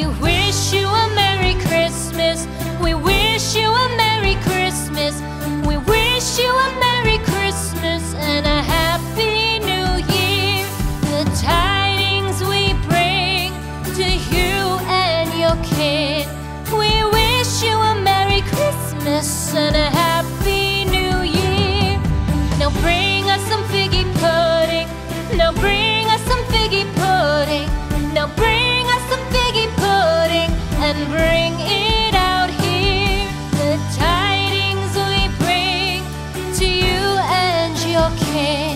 We wish you a Merry Christmas. We wish you a Merry Christmas. We wish you a Merry Christmas and a Happy New Year. The tidings we bring to you and your kid. We wish you a Merry Christmas and a Happy New Year. Now bring us some figgy pudding. Now bring us some figgy pudding. Now bring us some figgy pudding and bring it out here. The tidings we bring to you and your king.